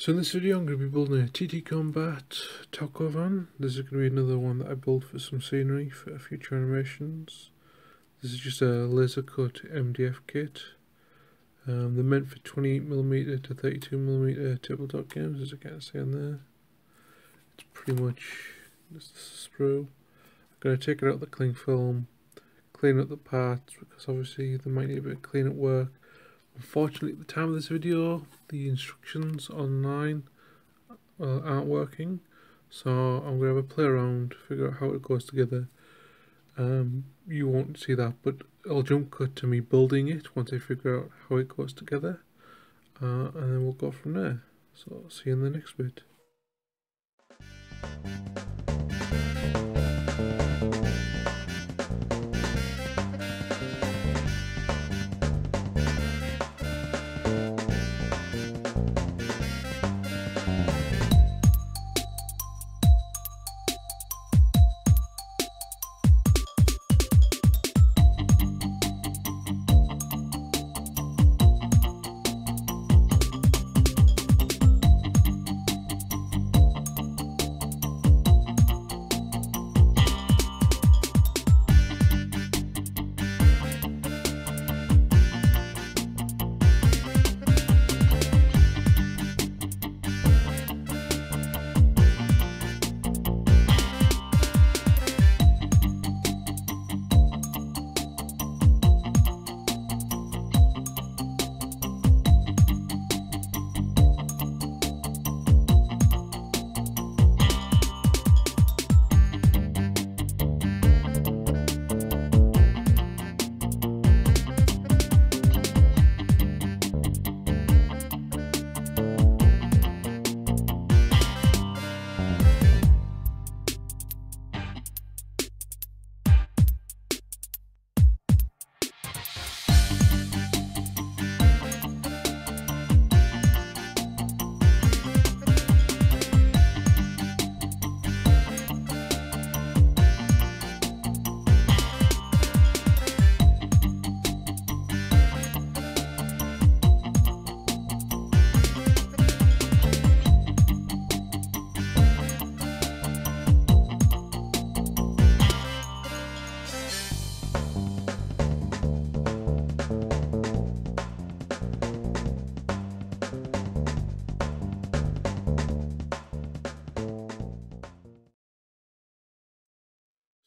So in this video I'm going to be building a TT Combat taco van. This is going to be another one that I built for some scenery for future animations. This is just a laser cut MDF kit. They're meant for 28mm to 32mm tabletop games, as you can see on there. It's pretty much just a sprue. I'm going to take it out the cling film, clean up the parts because obviously they might need a bit of clean up work. Unfortunately, at the time of this video, the instructions online aren't working, so I'm going to have a play around, figure out how it goes together. You won't see that, but I'll jump cut to me building it once I figure out how it goes together, and then we'll go from there. So I'll see you in the next bit.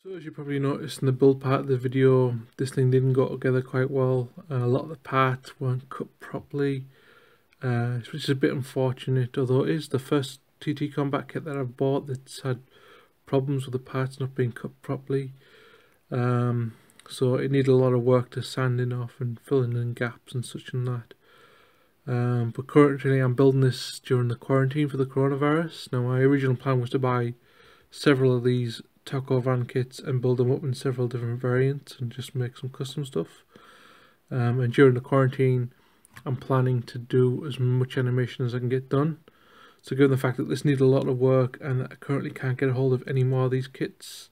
So as you probably noticed in the build part of the video, this thing didn't go together quite well. A lot of the parts weren't cut properly, which is a bit unfortunate, although it is the first TT Combat kit that I've bought that's had problems with the parts not being cut properly. So it needed a lot of work to sanding off and filling in gaps and such and that. But currently I'm building this during the quarantine for the coronavirus. Now my original plan was to buy several of these taco van kits and build them up in several different variants and just make some custom stuff, and during the quarantine I'm planning to do as much animation as I can get done. So given the fact that this needed a lot of work and that I currently can't get a hold of any more of these kits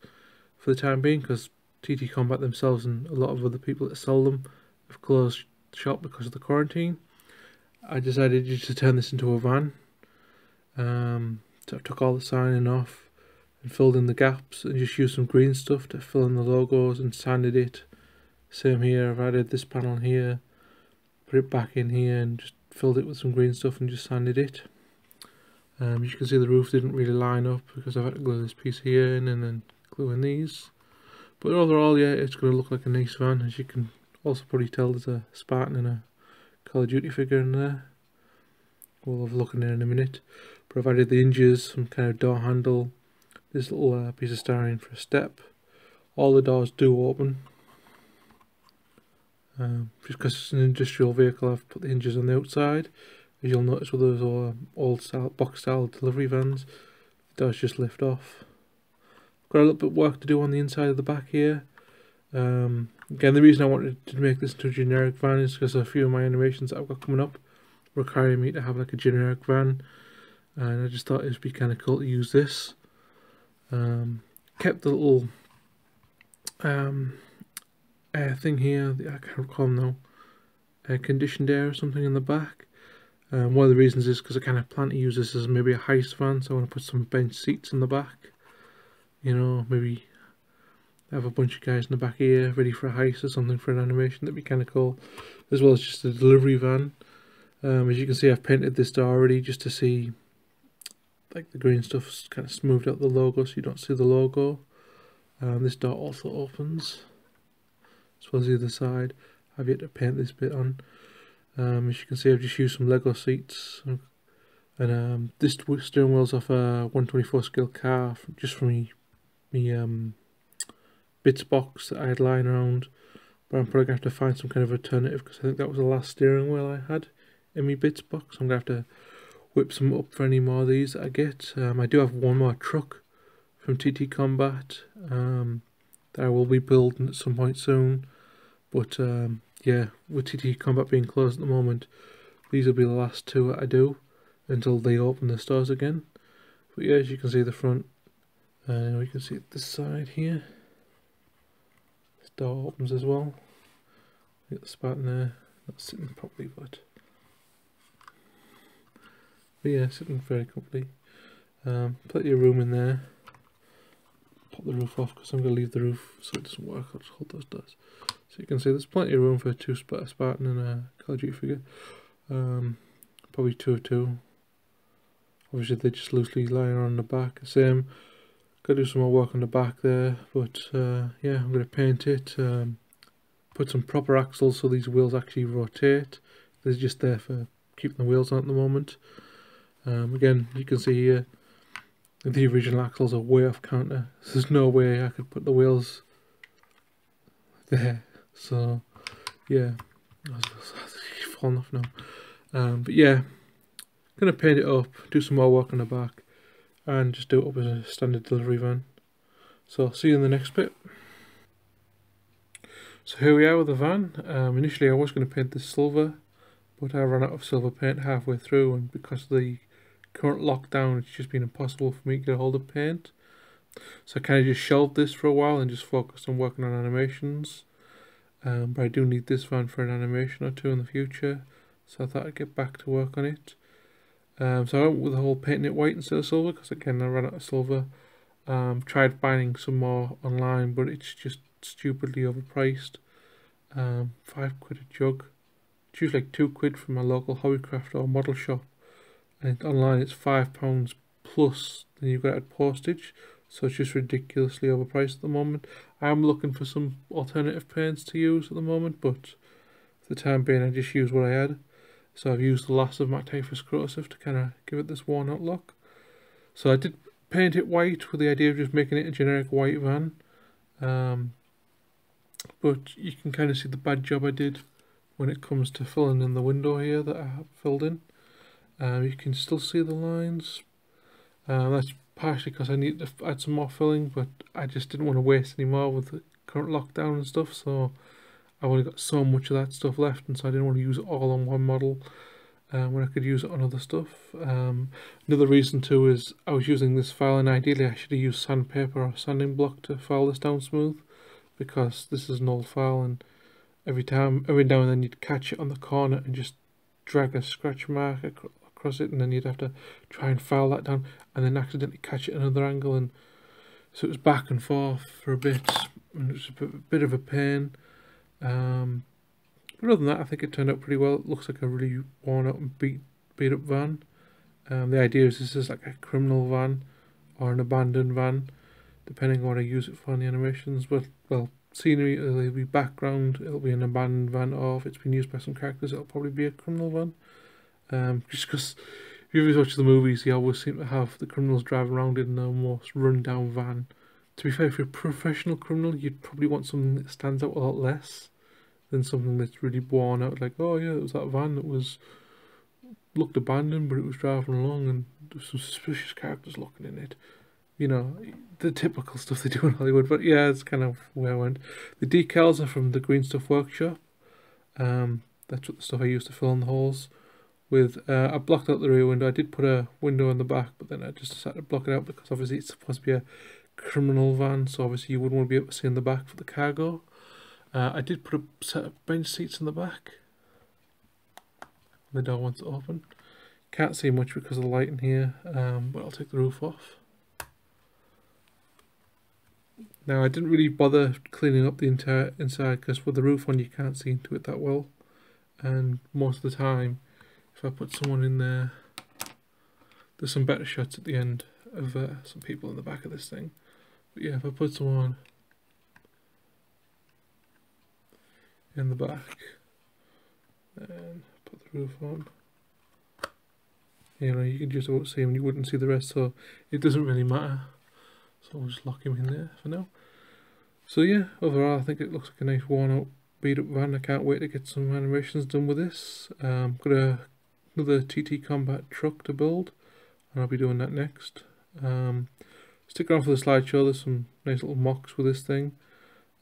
for the time being because TT Combat themselves and a lot of other people that sell them have closed shop because of the quarantine, I decided just to turn this into a van. So I took all the signing off and filled in the gaps and just used some green stuff to fill in the logos and sanded it. Same here, I've added this panel here, put it back in here and just filled it with some green stuff and just sanded it. As you can see, the roof didn't really line up because I've had to glue this piece here in and then glue in these. But overall, yeah, it's going to look like a nice van. As you can also probably tell, there's a Spartan and a Call of Duty figure in there. We'll have a look in there in a minute. But I've added the hinges, some kind of door handle, this little piece of styrene for a step. All the doors do open. Just because it's an industrial vehicle, I've put the hinges on the outside. As you'll notice with those old style, box style delivery vans, the doors just lift off. I've got a little bit of work to do on the inside of the back here. Again, the reason I wanted to make this into a generic van is because a few of my animations that I've got coming up requiring me to have like a generic van, and I just thought it would be kind of cool to use this. Kept the little air thing here, I can't recall now, air conditioned air or something in the back, One of the reasons is because I kind of plan to use this as maybe a heist van, so I want to put some bench seats in the back. You know, maybe have a bunch of guys in the back here ready for a heist or something for an animation. That'd be kind of cool. As well as just a delivery van. As you can see, I've painted this door already just to see, like, the green stuff's kind of smoothed out the logo so you don't see the logo. This door also opens, as well as the other side. I've yet to paint this bit on. As you can see, I've just used some Lego seats, and this steering wheel's off a 124 scale car, just for me bits box that I had lying around. But I'm probably going to have to find some kind of alternative, because I think that was the last steering wheel I had in my bits box. I'm going to have to whip some up for any more of these that I get. I do have one more truck from TT Combat that I will be building at some point soon, but yeah, with TT Combat being closed at the moment, these will be the last two that I do until they open the stores again. But yeah, as you can see the front, we can see this side here. This door opens as well. We got the Spartan there, not sitting properly, but yeah, sitting very comfortably. Plenty of room in there. Pop the roof off because I'm going to leave the roof so it doesn't work. I'll just hold those doors. So you can see there's plenty of room for a Spartan and a Call of Duty figure. Probably two or two. Obviously they're just loosely lying around the back. Same. Got to do some more work on the back there, but yeah, I'm going to paint it. Put some proper axles so these wheels actually rotate. They're just there for keeping the wheels on at the moment. Again, you can see here the original axles are way off counter, so there's no way I could put the wheels there, so yeah, it's falling off now. But yeah, gonna paint it up, do some more work on the back, and just do it up as a standard delivery van. So I'll see you in the next bit. So here we are with the van. Initially I was going to paint this silver, but I ran out of silver paint halfway through, and because of the current lockdown, it's just been impossible for me to get a hold of paint. So I kind of just shelved this for a while and just focused on working on animations. But I do need this van for an animation or two in the future, so I thought I'd get back to work on it. So I went with the whole painting it white instead of silver, because again I ran out of silver. Tried buying some more online, but it's just stupidly overpriced. £5 a jug. It's usually like £2 from my local hobbycraft or model shop, and online it's £5 plus then you've got added postage, so it's just ridiculously overpriced at the moment. I'm looking for some alternative paints to use at the moment, but for the time being I just use what I had. So I've used the last of my Typhus Corax to kind of give it this worn out look. So I did paint it white with the idea of just making it a generic white van, but you can kind of see the bad job I did when it comes to filling in the window here that I have filled in. You can still see the lines. That's partially because I need to add some more filling, but I just didn't want to waste any more with the current lockdown and stuff, so I've only got so much of that stuff left, and so I didn't want to use it all on one model when I could use it on other stuff. Another reason too is I was using this file, and ideally I should have used sandpaper or sanding block to file this down smooth, because this is an old file, and every now and then you'd catch it on the corner and just drag a scratch mark across it, and then you'd have to try and file that down, and then accidentally catch it at another angle, and so it was back and forth for a bit, and it was a bit of a pain. But other than that, I think it turned out pretty well. It looks like a really worn out and beat up van. The idea is this is like a criminal van or an abandoned van, depending on what I use it for in the animations. But well, scenery, it'll be background, it'll be an abandoned van, or if it's been used by some characters, it'll probably be a criminal van. Just because if you ever watch the movies, they always seem to have the criminals driving around in an almost run down van. To be fair, if you're a professional criminal, you'd probably want something that stands out a lot less than something that's really worn out, like, oh yeah, it was that van that looked abandoned, but it was driving along and there were some suspicious characters looking in it. You know, the typical stuff they do in Hollywood. But yeah, it's kind of where I went. The decals are from the Green Stuff Workshop. That's what the stuff I used to fill in the holes with. I blocked out the rear window. I did put a window in the back, but then I just decided to block it out because obviously it's supposed to be a criminal van, so obviously you wouldn't want to be able to see in the back for the cargo. I did put a set of bench seats in the back. The door wants to open. Can't see much because of the light in here, but I'll take the roof off. Now I didn't really bother cleaning up the entire inside because with the roof on you can't see into it that well, and most of the time if I put someone in there, there's some better shots at the end of some people in the back of this thing. But yeah, if I put someone in the back and put the roof on, you know, you can just about see him and you wouldn't see the rest, so it doesn't really matter. So I'll just lock him in there for now. So yeah, overall I think it looks like a nice worn out, beat up van. I can't wait to get some animations done with this. Got another TT Combat truck to build and I'll be doing that next. Stick around for the slideshow, there's some nice little mocks with this thing,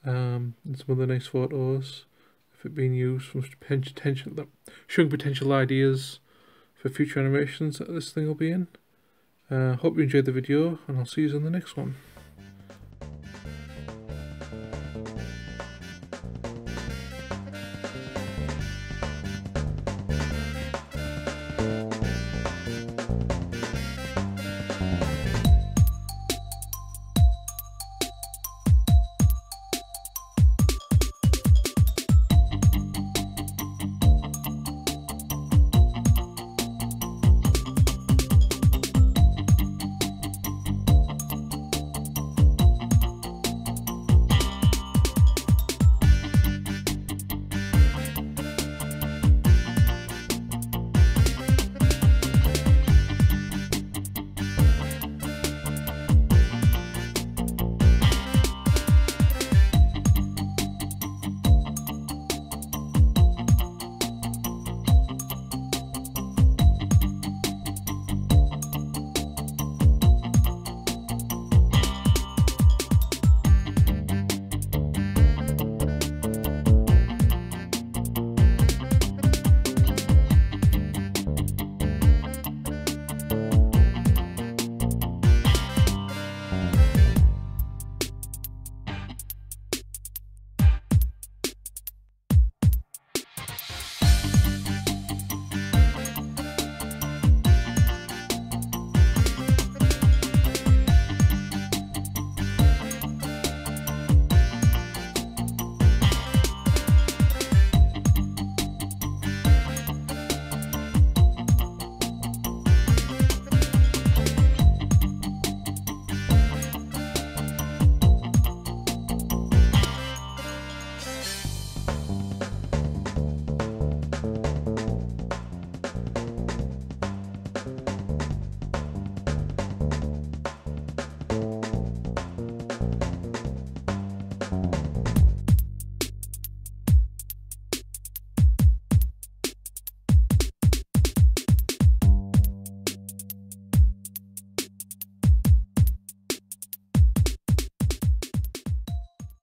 and some other nice photos of it being used, from showing potential ideas for future animations that this thing will be in. Hope you enjoyed the video and I'll see you in the next one.